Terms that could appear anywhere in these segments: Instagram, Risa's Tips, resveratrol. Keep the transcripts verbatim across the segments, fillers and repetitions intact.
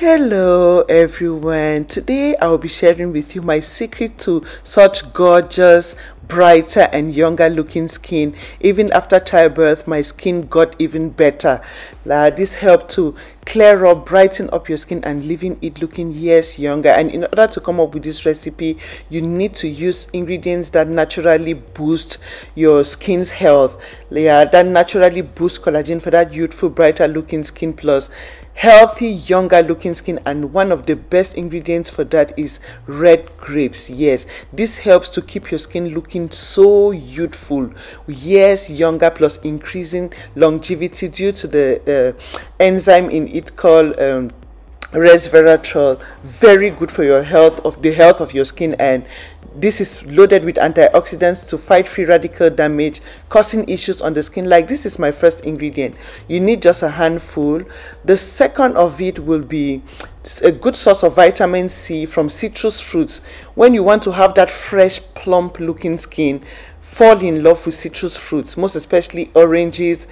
Hello everyone, today I will be sharing with you my secret to such gorgeous, brighter and younger looking skin. Even after childbirth, my skin got even better. Uh, this helped to clear up, brighten up your skin and leaving it looking years younger. And in order to come up with this recipe, you need to use ingredients that naturally boost your skin's health. Yeah, that naturally boost collagen for that youthful, brighter looking skin, plus healthy, younger looking skin. And one of the best ingredients for that is red grapes. Yes, this helps to keep your skin looking so youthful, years younger, plus increasing longevity due to the uh, enzyme in it called um, resveratrol. Very good for your health, of the health of your skin, and this is loaded with antioxidants to fight free radical damage causing issues on the skin. Like, this is my first ingredient. You need just a handful. The second of it will be a good source of vitamin C from citrus fruits. When you want to have that fresh, plump looking skin, fall in love with citrus fruits, most especially oranges,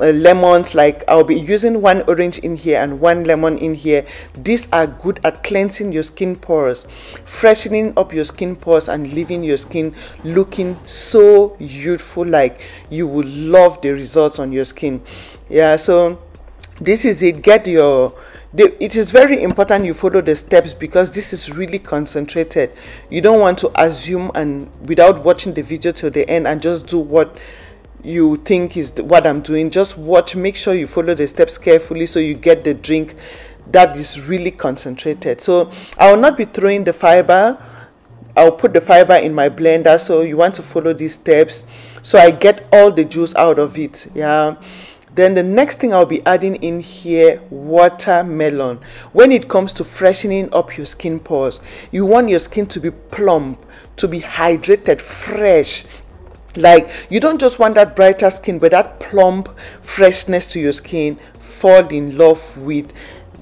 uh, lemons. Like, I'll be using one orange in here and one lemon in here. These are good at cleansing your skin pores, freshening up your skin pores, and leaving your skin looking so youthful. Like, you will love the results on your skin. Yeah, so this is it. Get your The, it is very important you follow the steps, because this is really concentrated. You don't want to assume and without watching the video till the end and just do what you think is the, what I'm doing. Just watch, make sure you follow the steps carefully so you get the drink that is really concentrated. So I will not be throwing the fiber. I'll put the fiber in my blender, so you want to follow these steps so I get all the juice out of it. Yeah. Then the next thing I'll be adding in here, watermelon. When it comes to freshening up your skin pores, you want your skin to be plump, to be hydrated, fresh. Like, you don't just want that brighter skin, but that plump freshness to your skin. Fall in love with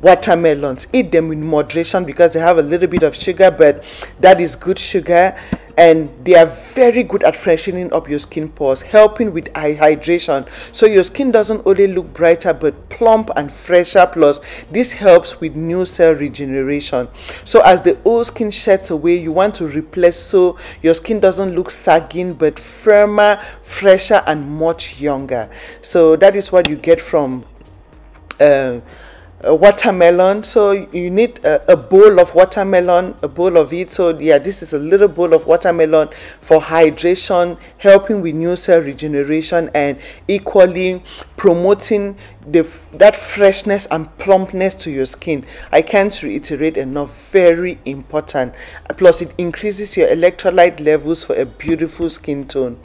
watermelons. Eat them in moderation because they have a little bit of sugar, but that is good sugar. And they are very good at freshening up your skin pores, helping with eye hydration, so your skin doesn't only look brighter but plump and fresher. Plus, this helps with new cell regeneration. So as the old skin sheds away, you want to replace, so your skin doesn't look sagging but firmer, fresher and much younger. So that is what you get from uh, a watermelon. So you need a, a bowl of watermelon, a bowl of it. So yeah, this is a little bowl of watermelon for hydration, helping with new cell regeneration and equally promoting the that freshness and plumpness to your skin. I can't reiterate enough, very important. Plus, it increases your electrolyte levels for a beautiful skin tone.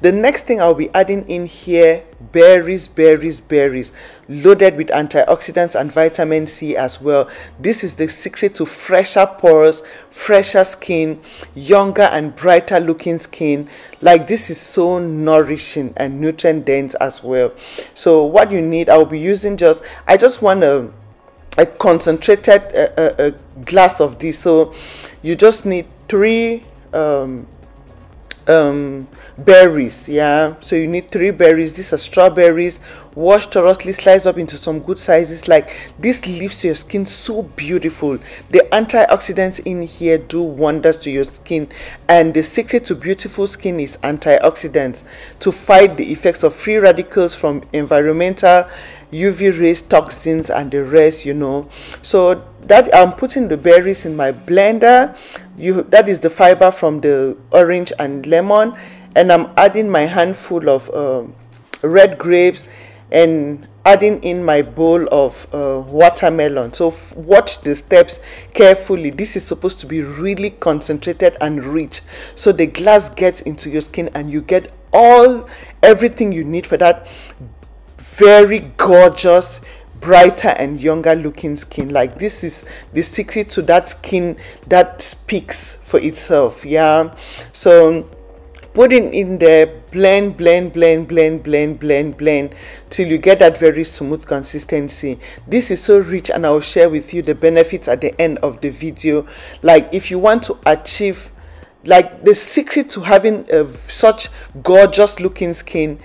The next thing I'll be adding in here, berries, berries, berries, loaded with antioxidants and vitamin C as well. This is the secret to fresher pores, fresher skin, younger and brighter looking skin. Like, this is so nourishing and nutrient dense as well. So what you need, I'll be using just, I just want a, a concentrated a, a, a glass of this. So you just need three um um berries. Yeah, so you need three berries. These are strawberries, washed thoroughly, sliced up into some good sizes. Like, this leaves your skin so beautiful. The antioxidants in here do wonders to your skin, and the secret to beautiful skin is antioxidants, to fight the effects of free radicals from environmental, U V rays, toxins and the rest, you know. So that I'm putting the berries in my blender. You, that is the fiber from the orange and lemon, and I'm adding my handful of uh, red grapes and adding in my bowl of uh, watermelon. So f watch the steps carefully. This is supposed to be really concentrated and rich, so the glass gets into your skin and you get all everything you need for that very gorgeous, brighter and younger looking skin. Like, this is the secret to that skin that speaks for itself. Yeah, so put it in there, blend, blend, blend, blend, blend, blend, blend till you get that very smooth consistency. This is so rich, and I'll share with you the benefits at the end of the video. Like, if you want to achieve, like, the secret to having a, such gorgeous looking skin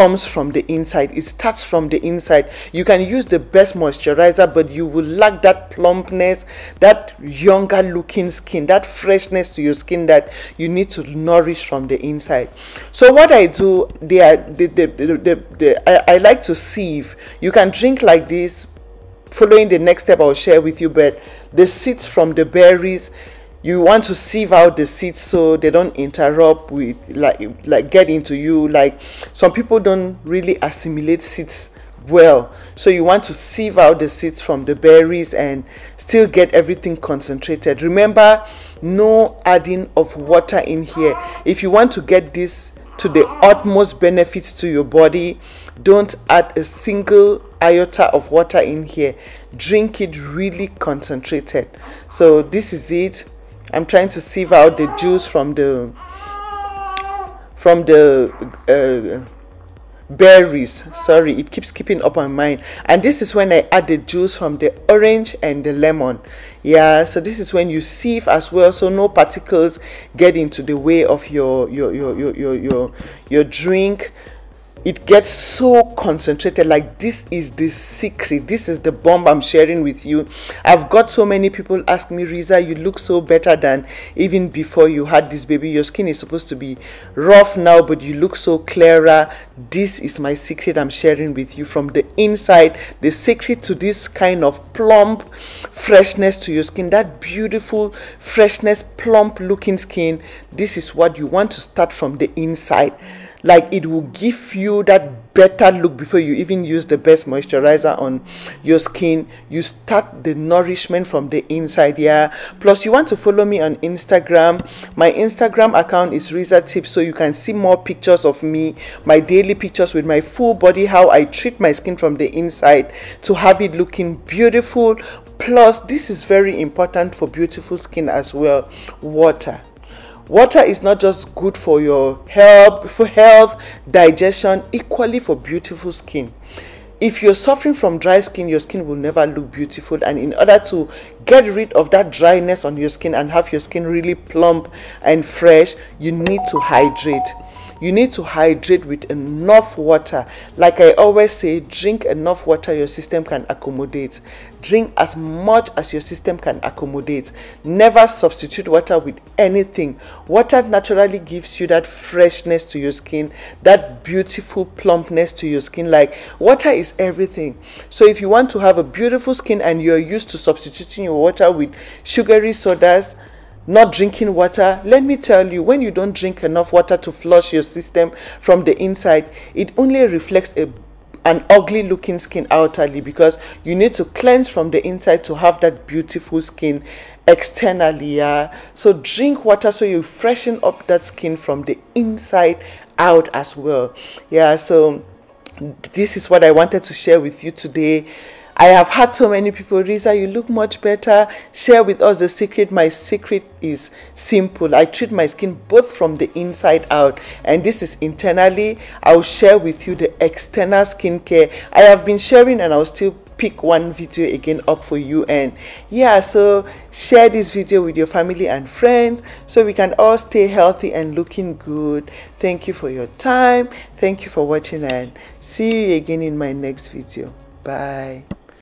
comes from the inside. It starts from the inside. You can use the best moisturizer, but you will lack that plumpness, that younger looking skin, that freshness to your skin that you need to nourish from the inside. So what I do, they are the the, the, the, the I, I like to sieve. You can drink like this. Following the next step I'll share with you, but the seeds from the berries, you want to sieve out the seeds so they don't interrupt with like like get into you. Like some people don't really assimilate seeds well, so you want to sieve out the seeds from the berries and still get everything concentrated. Remember, no adding of water in here. If you want to get this to the utmost benefits to your body, don't add a single iota of water in here. Drink it really concentrated. So this is it. I'm trying to sieve out the juice from the from the uh, berries. Sorry, it keeps keeping up my mind. And this is when I add the juice from the orange and the lemon. Yeah, so this is when you sieve as well, so no particles get into the way of your your your your your your, your drink. It gets so concentrated. Like, this is the secret. This is the bomb I'm sharing with you. I've got so many people ask me, Risa, you look so better than even before you had this baby. Your skin is supposed to be rough now, but you look so clearer. This is my secret I'm sharing with you from the inside. The secret to this kind of plump freshness to your skin, that beautiful freshness, plump looking skin. This is what you want to start from the inside. Like, it will give you that better look before you even use the best moisturizer on your skin. You start the nourishment from the inside. Yeah, plus you want to follow me on Instagram. My Instagram account is Risa's Tips, so you can see more pictures of me, my daily pictures with my full body, how I treat my skin from the inside to have it looking beautiful. Plus, this is very important for beautiful skin as well. Water. Water is not just good for your health, for health, digestion, equally for beautiful skin. If you're suffering from dry skin, your skin will never look beautiful. And in order to get rid of that dryness on your skin and have your skin really plump and fresh, you need to hydrate. You need to hydrate with enough water. Like I always say, drink enough water your system can accommodate. Drink as much as your system can accommodate. Never substitute water with anything. Water naturally gives you that freshness to your skin, that beautiful plumpness to your skin. Like, water is everything. So if you want to have a beautiful skin and you're used to substituting your water with sugary sodas, not drinking water, let me tell you, when you don't drink enough water to flush your system from the inside, it only reflects a an ugly looking skin outwardly, because you need to cleanse from the inside to have that beautiful skin externally. Yeah, so drink water so you freshen up that skin from the inside out as well. Yeah, so this is what I wanted to share with you today. I have had so many people, Risa, you look much better. Share with us the secret. My secret is simple. I treat my skin both from the inside out, and this is internally. I'll share with you the external skincare. I have been sharing, and I'll still pick one video again up for you. And yeah, so share this video with your family and friends so we can all stay healthy and looking good. Thank you for your time. Thank you for watching, and see you again in my next video. Bye.